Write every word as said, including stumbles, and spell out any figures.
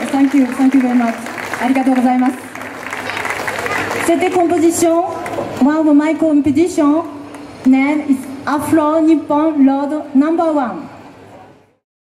you, thank you, thank you very much. ありがとうございます。C'était composition. One of my competition name is Afro Nippon Road number one.